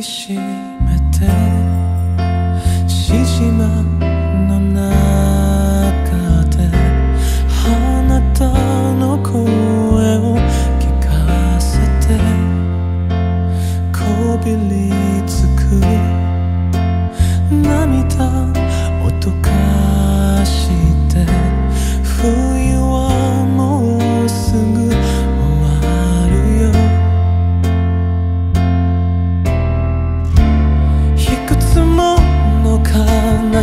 抱きしめて静まの中であなたの声を聞かせてこびりつく涙を溶かして冬はもうすぐ 悲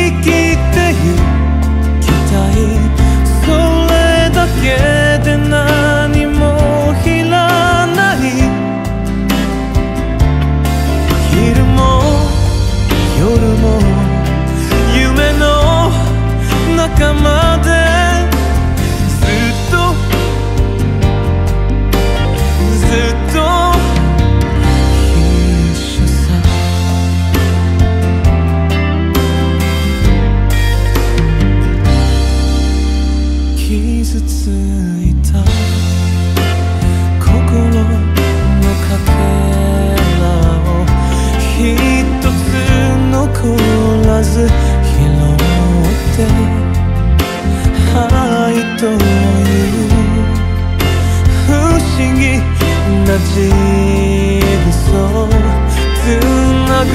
きてゆく それだけで何もいらない昼も夜も夢の仲間でずっとずっと一緒さ 傷ついた心のかけらを一つ残らず拾って愛という不思議なジグソーつなぐ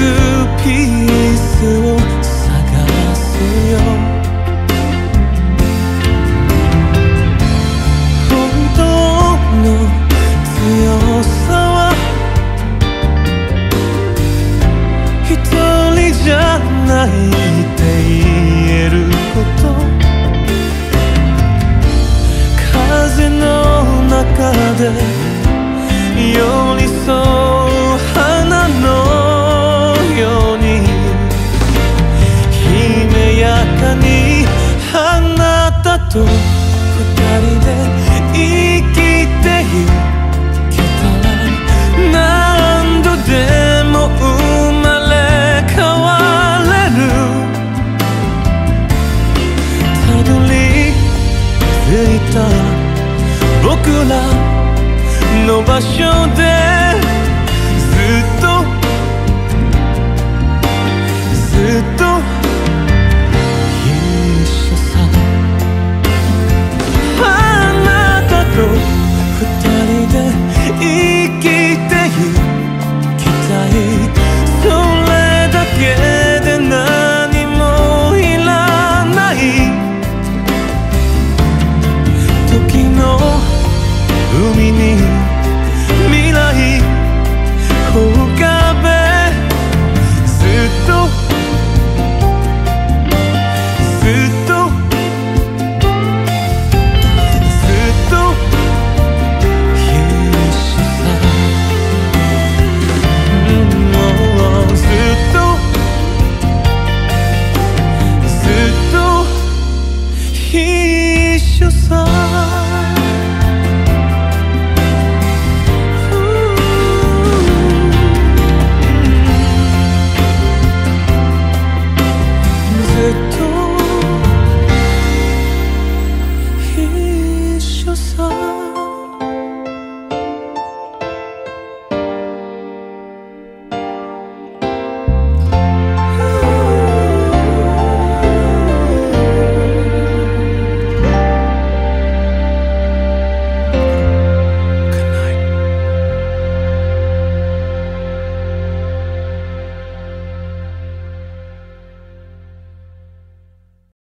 ピースを探すよ 強さは一人じゃないって言えること風の中で寄り添う花のように姫やかにあなたと二人で生きてゆく 何度でも生まれ変われるたどり着いた僕らの場所でずっとずっと